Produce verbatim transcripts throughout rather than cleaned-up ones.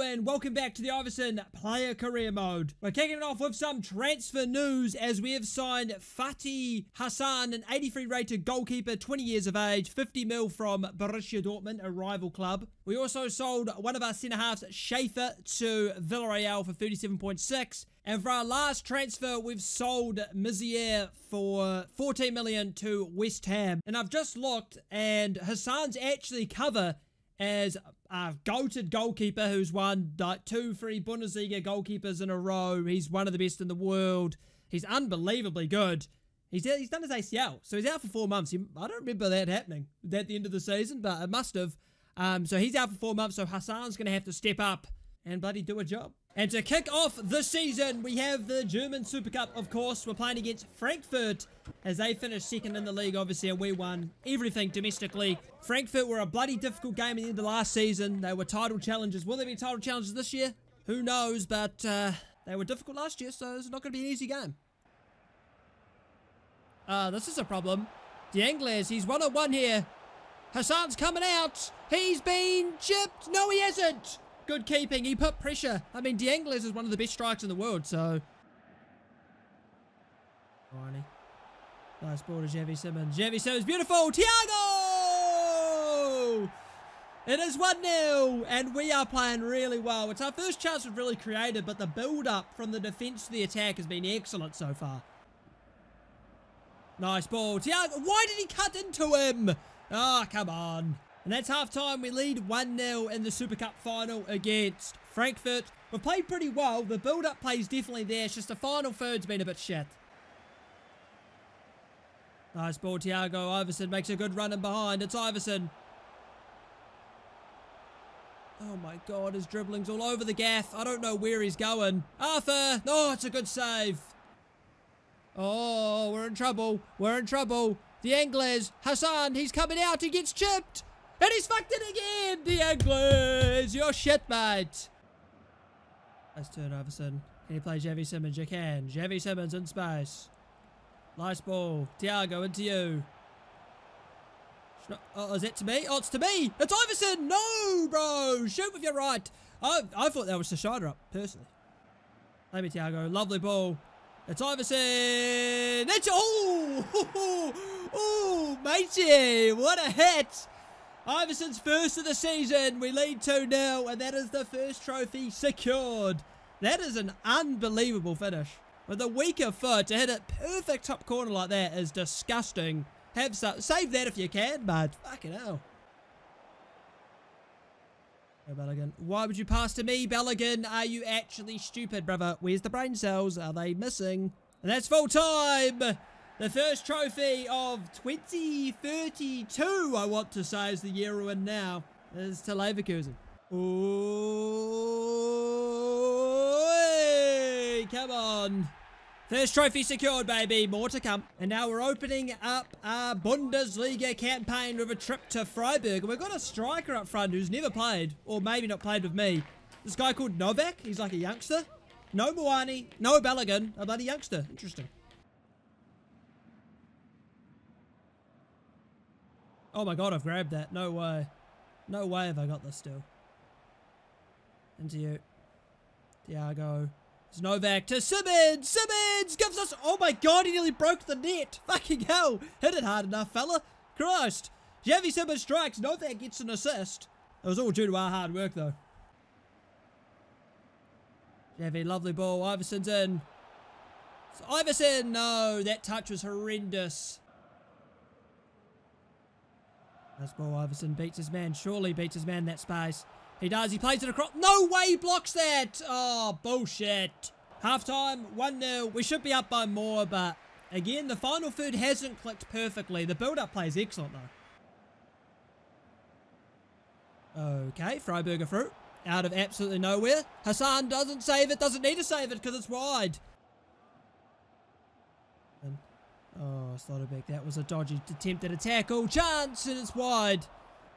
Hello and welcome back to the Iversen Player Career Mode. We're kicking it off with some transfer news as we have signed Fati Hassan, an eighty-three rated goalkeeper, twenty years of age, fifty mil from Borussia Dortmund, a rival club. We also sold one of our centre-halves, Schaefer, to Villarreal for thirty-seven point six. And for our last transfer, we've sold Mizier for fourteen million to West Ham. And I've just looked and Hassan's actually cover as a goated goalkeeper who's won like two, three Bundesliga goalkeepers in a row. He's one of the best in the world. He's unbelievably good. He's he's done his A C L, so he's out for four months. He, I don't remember that happening at the end of the season, but it must have. Um, so he's out for four months, so Hassan's going to have to step up and bloody do a job. And to kick off this season, we have the German Super Cup, of course. We're playing against Frankfurt as they finished second in the league, obviously, and we won everything domestically. Frankfurt were a bloody difficult game at the end of last season. They were title challengers. Will there be title challenges this year? Who knows, but uh, they were difficult last year, so it's not going to be an easy game. Uh, this is a problem. D'Anglas, he's one on one here. Hassan's coming out. He's been chipped. No, he hasn't. Good keeping. He put pressure. I mean, D'Anglas is one of the best strikers in the world, so. Alrighty. Nice ball to Xavi Simons. Xavi Simons, beautiful. Thiago! It is one nil, and we are playing really well. It's our first chance we've really created, but the build-up from the defence to the attack has been excellent so far. Nice ball. Thiago, why did he cut into him? Ah, oh, come on. And that's half-time. We lead one nil in the Super Cup final against Frankfurt. We've played pretty well. The build-up play is definitely there. It's just the final third's been a bit shit. Nice ball, Thiago. Iversen makes a good run in behind. It's Iversen. Oh, my God. His dribbling's all over the gaff. I don't know where he's going. Arthur. Oh, it's a good save. Oh, we're in trouble. We're in trouble. D'Anglas. Hassan. He's coming out. He gets chipped. And he's fucked it again, D'Anglas. You're shit, mate. Nice turn, Iversen. Can he play Xavi Simons? You can. Xavi Simons in space. Nice ball. Thiago, into you. Oh, is it to me? Oh, it's to me. It's Iversen. No, bro. Shoot with your right. I, I thought that was to Schneider up, personally. Play me, Thiago. Lovely ball. It's Iversen. It's... Oh! Oh, oh matey. What a hit. Iversen's first of the season. We lead two nil, and that is the first trophy secured. That is an unbelievable finish. With a weaker foot, to hit a perfect top corner like that is disgusting. Have some, save that if you can, mate. Fucking hell. Go, Belligan. Why would you pass to me, Belligan? Are you actually stupid, brother? Where's the brain cells? Are they missing? And that's full time. The first trophy of twenty thirty-two, I want to say, is the year we're in now. Is to Leverkusen. Ooh, come on. First trophy secured, baby. More to come. And now we're opening up our Bundesliga campaign with a trip to Freiburg. And we've got a striker up front who's never played, or maybe not played with me. This guy called Novak. He's like a youngster. No Moani, no Balogun, a bloody youngster. Interesting. Oh my God, I've grabbed that. No way. No way have I got this still. Into you. Thiago. It's Novak to Simons. Simons gives us... Oh my God, he nearly broke the net. Fucking hell. Hit it hard enough, fella. Christ. Xavi Simons strikes. Novak gets an assist. It was all due to our hard work, though. Xavi, lovely ball. Iversen's in. It's Iversen. No, that touch was horrendous. Nice ball, Iversen beats his man. Surely beats his man in that space. He does. He plays it across. No way he blocks that. Oh, bullshit. Half-time, one nil. We should be up by more, but again, the final third hasn't clicked perfectly. The build-up play is excellent, though. Okay, Freiburg are through. Out of absolutely nowhere. Hassan doesn't save it. Doesn't need to save it because it's wide. Oh, Schlotterbeck, that was a dodgy attempt at a tackle. Chance, and it's wide.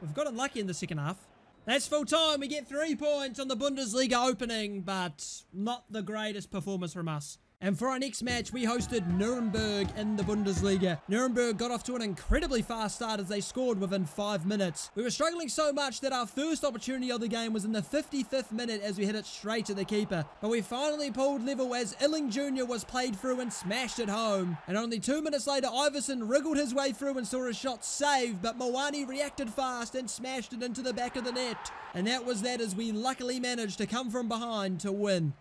We've got unlucky in the second half. That's full time. We get three points on the Bundesliga opening, but not the greatest performance from us. And for our next match, we hosted Nuremberg in the Bundesliga. Nuremberg got off to an incredibly fast start as they scored within five minutes. We were struggling so much that our first opportunity of the game was in the fifty-fifth minute as we hit it straight to the keeper. But we finally pulled level as Illing Junior was played through and smashed it home. And only two minutes later, Iversen wriggled his way through and saw his shot saved, but Mawani reacted fast and smashed it into the back of the net. And that was that as we luckily managed to come from behind to win.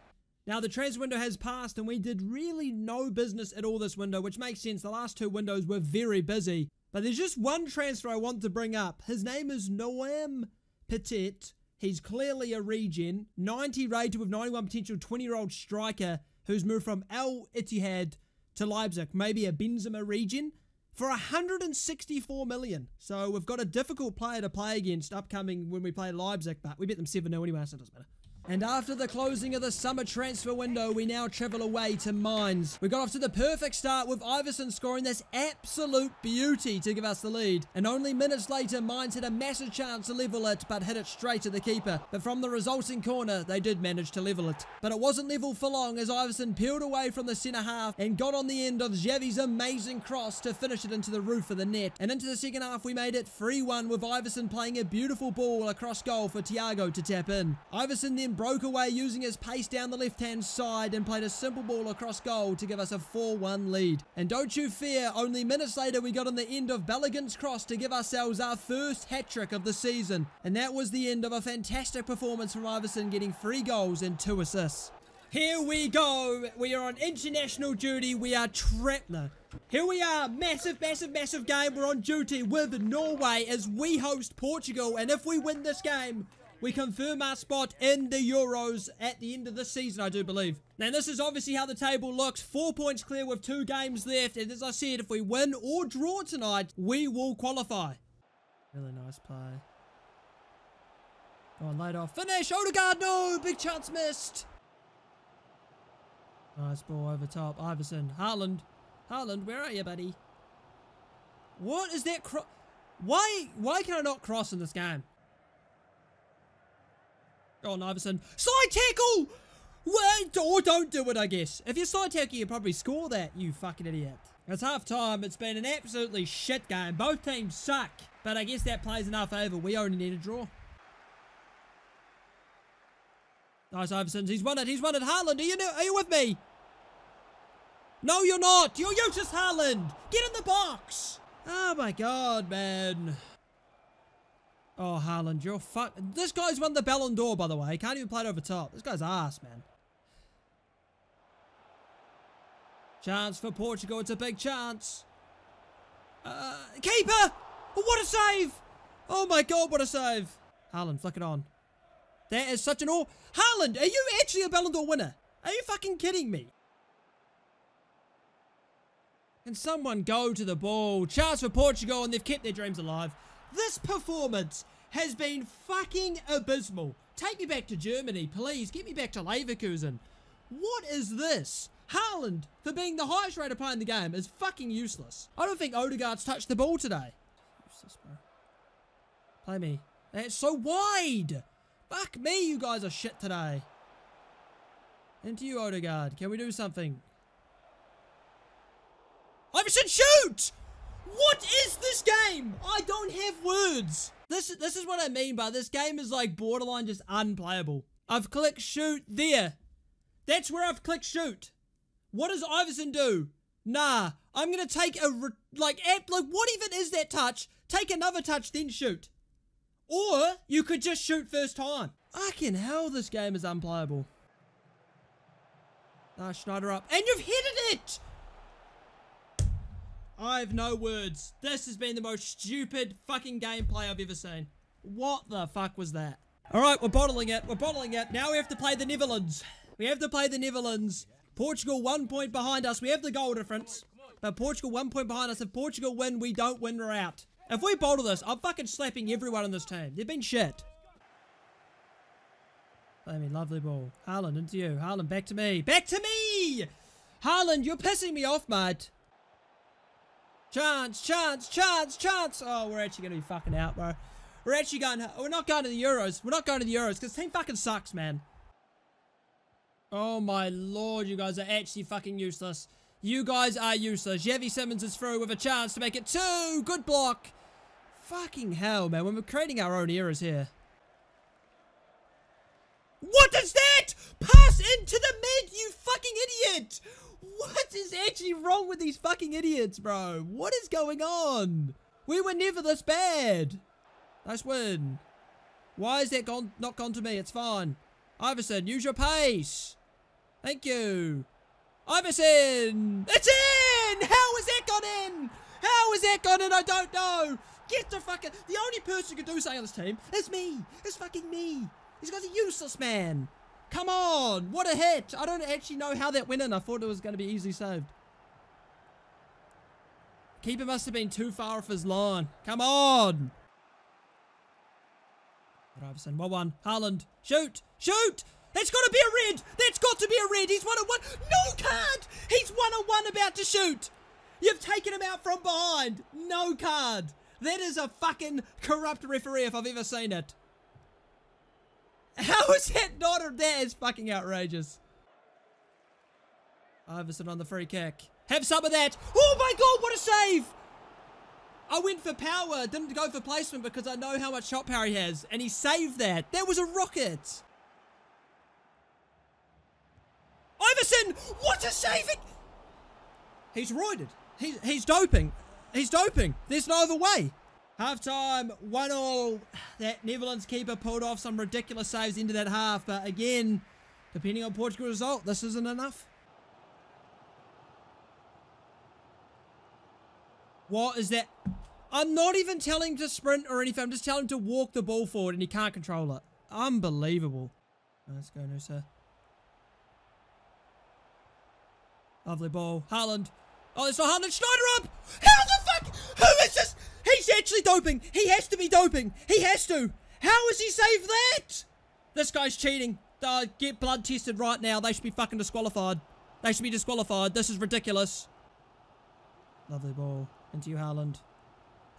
Now, the transfer window has passed and we did really no business at all this window, which makes sense. The last two windows were very busy. But there's just one transfer I want to bring up. His name is Noam Petit. He's clearly a regen. ninety rated with ninety-one potential twenty-year-old striker who's moved from Al Ittihad to Leipzig. Maybe a Benzema regen for one hundred sixty-four million. So we've got a difficult player to play against upcoming when we play Leipzig, but we bet them seven nil anyway, so it doesn't matter. And after the closing of the summer transfer window, we now travel away to Mainz. We got off to the perfect start with Iversen scoring this absolute beauty to give us the lead. And only minutes later, Mainz had a massive chance to level it, but hit it straight to the keeper. But from the resulting corner, they did manage to level it. But it wasn't level for long as Iversen peeled away from the centre half and got on the end of Xavi's amazing cross to finish it into the roof of the net. And into the second half, we made it three one with Iversen playing a beautiful ball across goal for Thiago to tap in. Iversen then broke away using his pace down the left-hand side and played a simple ball across goal to give us a four one lead. And don't you fear, only minutes later we got on the end of Belligan's cross to give ourselves our first hat-trick of the season. And that was the end of a fantastic performance from Iversen, getting three goals and two assists. Here we go. We are on international duty. We are trapped. No. Here we are. Massive, massive, massive game. We're on duty with Norway as we host Portugal. And if we win this game, we confirm our spot in the Euros at the end of this season, I do believe. Now, this is obviously how the table looks. Four points clear with two games left. And as I said, if we win or draw tonight, we will qualify. Really nice play. Go on, laid off. Finish. Odegaard, no. Big chance missed. Nice ball over top. Iversen. Haaland. Haaland, where are you, buddy? What is that cross? Why, why can I not cross in this game? Go on, Iversen. Side tackle! Wait, or don't do it, I guess. If you side tackle, you probably score that, you fucking idiot. It's half time. It's been an absolutely shit game. Both teams suck. But I guess that plays in our favour. We only need a draw. Nice, Iversen. He's won it. He's won it. Haaland, are you, are you with me? No, you're not. You're useless, Haaland. Get in the box. Oh, my God, man. Oh, Haaland, you're fuck. This guy's won the Ballon d'Or, by the way. He can't even play it over top. This guy's ass, man. Chance for Portugal. It's a big chance. Uh, keeper! What a save! Oh, my God, what a save. Haaland, flick it on. That is such an awe. Haaland, are you actually a Ballon d'Or winner? Are you fucking kidding me? Can someone go to the ball? Chance for Portugal, and they've kept their dreams alive. This performance has been fucking abysmal. Take me back to Germany, please. Get me back to Leverkusen. What is this? Haaland, for being the highest rated player in the game, is fucking useless. I don't think Odegaard's touched the ball today. Useless, bro. Play me. That's so wide. Fuck me, you guys are shit today. Into you, Odegaard. Can we do something? Iversen, shoot! What is this game? I don't have words. This, this is what I mean by this game is like borderline just unplayable. I've clicked shoot there. That's where I've clicked shoot. What does Iversen do? Nah, I'm going to take a, re like, app, like, what even is that touch? Take another touch, then shoot. Or you could just shoot first time. Fucking hell, this game is unplayable. Ah, Schneider up. And you've headed it! I have no words. This has been the most stupid fucking gameplay I've ever seen. What the fuck was that? Alright, we're bottling it. We're bottling it. Now we have to play the Netherlands. We have to play the Netherlands. Portugal one point behind us. We have the goal difference. But Portugal one point behind us. If Portugal win, we don't win, we're out. If we bottle this, I'm fucking slapping everyone on this team. They've been shit. I mean, lovely ball. Haaland, into you. Haaland, back to me. Back to me! Haaland, you're pissing me off, mate. Chance, chance, chance, chance. Oh, we're actually going to be fucking out, bro. We're actually going... We're not going to the Euros. We're not going to the Euros because this team fucking sucks, man. Oh my lord, you guys are actually fucking useless. You guys are useless. Xavi Simons is through with a chance to make it two. Good block. Fucking hell, man. We're creating our own errors here. What is that? Pass into the mid, you fucking idiot. What is actually wrong with these fucking idiots, bro? What is going on? We were never this bad. Nice win. Why is that gone? Not gone to me? It's fine. Iversen, use your pace. Thank you. Iversen! It's in! How has that gone in? How has that gone in? I don't know. Get the fucking... The only person who can do something on this team is me. It's fucking me. These guys are useless, man. Come on. What a hit. I don't actually know how that went in. I thought it was going to be easily saved. Keeper must have been too far off his line. Come on. Iversen, one one. Haaland. Shoot. Shoot. That's got to be a red. That's got to be a red. He's one on one. No card. He's one on one about to shoot. You've taken him out from behind. No card. That is a fucking corrupt referee if I've ever seen it. How is that not a... That is fucking outrageous. Iversen on the free kick. Have some of that. Oh my god, what a save. I went for power. Didn't go for placement because I know how much shot power he has. And he saved that. That was a rocket. Iversen, what a saving! He's roided. He's, he's doping. He's doping. There's no other way. Half-time, one all. That Netherlands keeper pulled off some ridiculous saves into that half. But again, depending on Portugal's result, this isn't enough. What is that? I'm not even telling him to sprint or anything. I'm just telling him to walk the ball forward and he can't control it. Unbelievable. Let's go, Nusa. Lovely ball. Haaland. Oh, it's not Haaland. Schneider up! How the fuck? Who is this? He's actually doping. He has to be doping. He has to. How has he saved that? This guy's cheating. Uh, get blood tested right now. They should be fucking disqualified. They should be disqualified. This is ridiculous. Lovely ball. Into you, Haaland.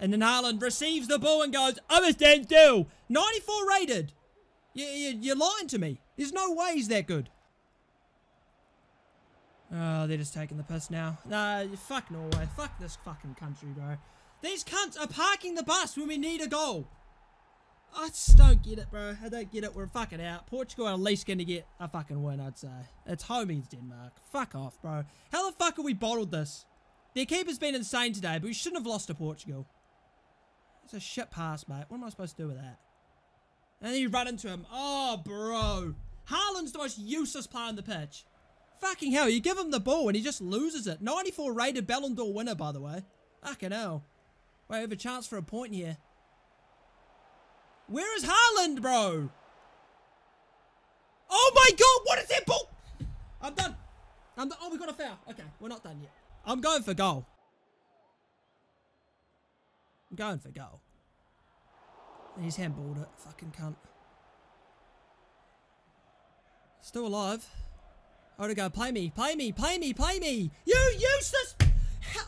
And then Haaland receives the ball and goes, I'm a stand still. ninety-four rated. You, you, you're lying to me. There's no way he's that good. Oh, they're just taking the piss now. Nah, fuck Norway. Fuck this fucking country, bro. These cunts are parking the bus when we need a goal. I just don't get it, bro. I don't get it. We're fucking out. Portugal are at least going to get a fucking win, I'd say. It's home against Denmark. Fuck off, bro. How the fuck have we bottled this? Their keeper's been insane today, but we shouldn't have lost to Portugal. It's a shit pass, mate. What am I supposed to do with that? And then you run into him. Oh, bro. Haaland's the most useless player on the pitch. Fucking hell, you give him the ball and he just loses it. ninety-four rated Ballon d'Or winner, by the way. Fucking hell. Wait, we have a chance for a point here. Where is Haaland, bro? Oh my god, what is that ball? I'm done. I'm done. Oh, we got a foul. Okay, we're not done yet. I'm going for goal. I'm going for goal. He's handballed it. Fucking cunt. Still alive. Odegaard, play me, play me, play me, play me. You useless.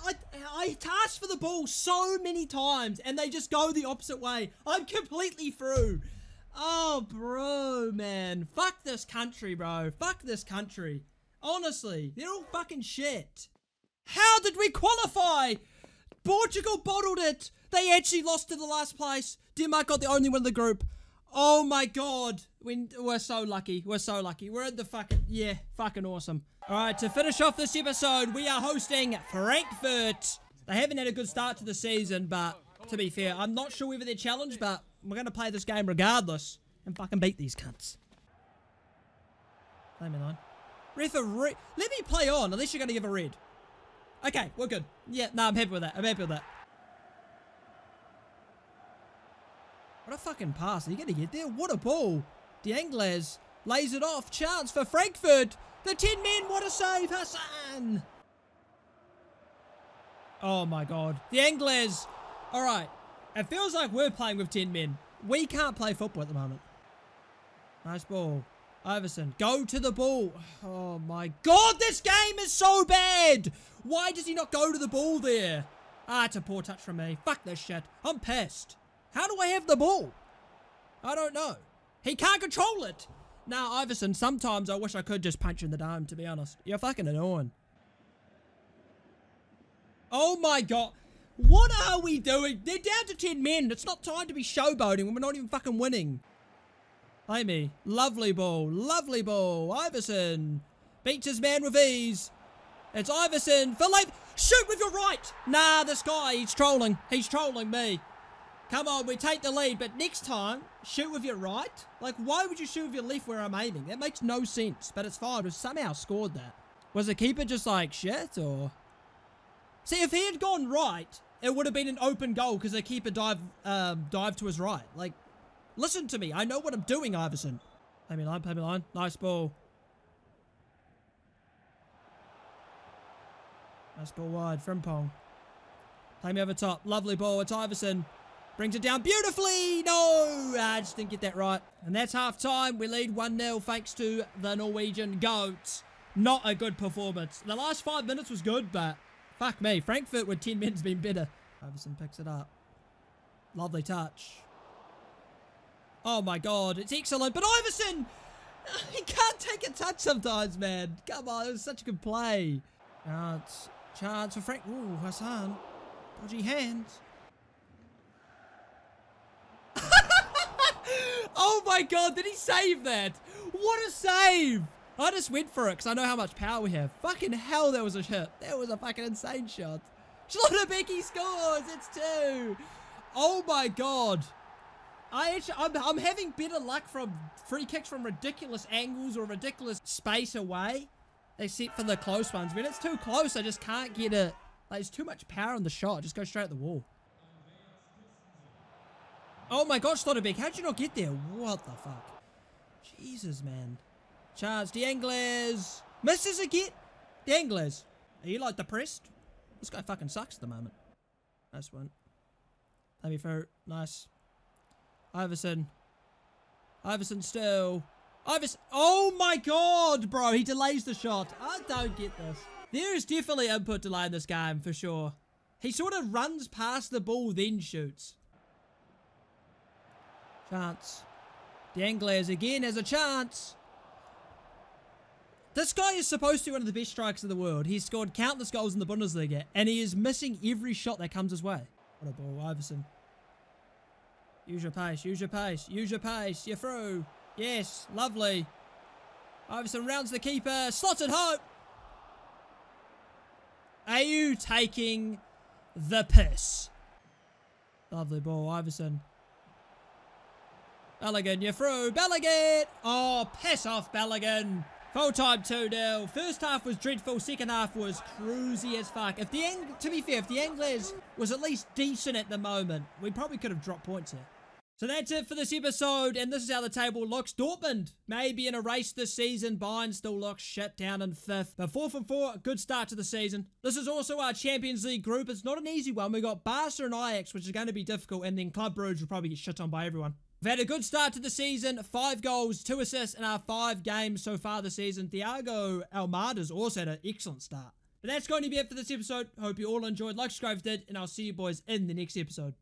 I, I asked for the ball so many times and they just go the opposite way. I'm completely through. Oh, bro, man. Fuck this country, bro. Fuck this country. Honestly, they're all fucking shit. How did we qualify? Portugal bottled it. They actually lost to the last place. Denmark got the only win of the group. Oh my god, we, we're so lucky, we're so lucky, we're in the fucking, yeah, fucking awesome. Alright, to finish off this episode, we are hosting Frankfurt. They haven't had a good start to the season, but to be fair, I'm not sure whether they're challenged, but we're going to play this game regardless and fucking beat these cunts. Play me line. Referee, let me play on, unless you're going to give a red. Okay, we're good. Yeah, no, I'm happy with that, I'm happy with that. What a fucking pass. Are you going to get there? What a ball. D'Anglas lays it off. Chance for Frankfurt. The ten men. What a save. Hassan. Oh, my God. D'Anglas. All right. It feels like we're playing with ten men. We can't play football at the moment. Nice ball. Iversen. Go to the ball. Oh, my God. This game is so bad. Why does he not go to the ball there? Ah, it's a poor touch from me. Fuck this shit. I'm pissed. How do I have the ball? I don't know. He can't control it. Nah, Iversen, sometimes I wish I could just punch you in the dome, to be honest. You're fucking annoying. Oh my god. What are we doing? They're down to ten men. It's not time to be showboating when we're not even fucking winning. Amy, lovely ball. Lovely ball. Iversen beats his man with ease. It's Iversen for Leip. Shoot with your right. Nah, this guy, he's trolling. He's trolling me. Come on, we take the lead, but next time, shoot with your right? Like, why would you shoot with your left where I'm aiming? That makes no sense, but it's fine. We've somehow scored that. Was the keeper just like, shit, or...? See, if he had gone right, it would have been an open goal because the keeper dive, um, dived to his right. Like, listen to me. I know what I'm doing, Iversen. Play me line, play me line. Nice ball. Nice ball wide, Frimpong. Play me over top. Lovely ball. It's Iversen. Brings it down beautifully. No, I just didn't get that right. And that's half time. We lead one nil thanks to the Norwegian goats. Not a good performance. The last five minutes was good, but fuck me. Frankfurt with ten men's been better. Iversen picks it up. Lovely touch. Oh my god, it's excellent. But Iversen, he can't take a touch sometimes, man. Come on, it was such a good play. Chance, chance for Frank. Ooh, Hassan. Dodgy hands. Oh my god, did he save that? What a save! I just went for it because I know how much power we have. Fucking hell, that was a shot. That was a fucking insane shot. Schlotterbeck scores! It's two! Oh my god. I actually, I'm, I'm having better luck from free kicks from ridiculous angles or ridiculous space away. Except for the close ones. When it's too close, I just can't get it. Like, there's too much power in the shot. Just go straight at the wall. Oh my gosh, Schlotterbeck, how'd you not get there? What the fuck? Jesus, man. Charge, D'Anglas. Misses again. D'Anglas. Are you, like, depressed? This guy fucking sucks at the moment. Nice one. Play me through. Nice. Iversen. Iversen still. Iversen. Oh my god, bro. He delays the shot. I don't get this. There is definitely input delay in this game, for sure. He sort of runs past the ball, then shoots. Chance. D'Anglas again has a chance. This guy is supposed to be one of the best strikers in the world. He's scored countless goals in the Bundesliga, and he is missing every shot that comes his way. What a ball, Iversen. Use your pace, use your pace, use your pace. You're through. Yes, lovely. Iversen rounds the keeper. Slots it home. Are you taking the piss? Lovely ball, Iversen. Belligan, you're through. Belligan! Oh, piss off, Belligan. Full-time two nil. First half was dreadful. Second half was cruisy as fuck. If the Ang To be fair, if the D'Anglas was at least decent at the moment, we probably could have dropped points here. So that's it for this episode, and this is how the table looks. Dortmund may be in a race this season. Bayern still looks shit down in fifth. But four from four, a good start to the season. This is also our Champions League group. It's not an easy one. We got Barca and Ajax, which is going to be difficult, and then Club Brugge will probably get shit on by everyone. We've had a good start to the season. Five goals, two assists in our five games so far this season. Thiago Almada's also had an excellent start. But that's going to be it for this episode. Hope you all enjoyed. Like, subscribe if you did, and I'll see you boys in the next episode.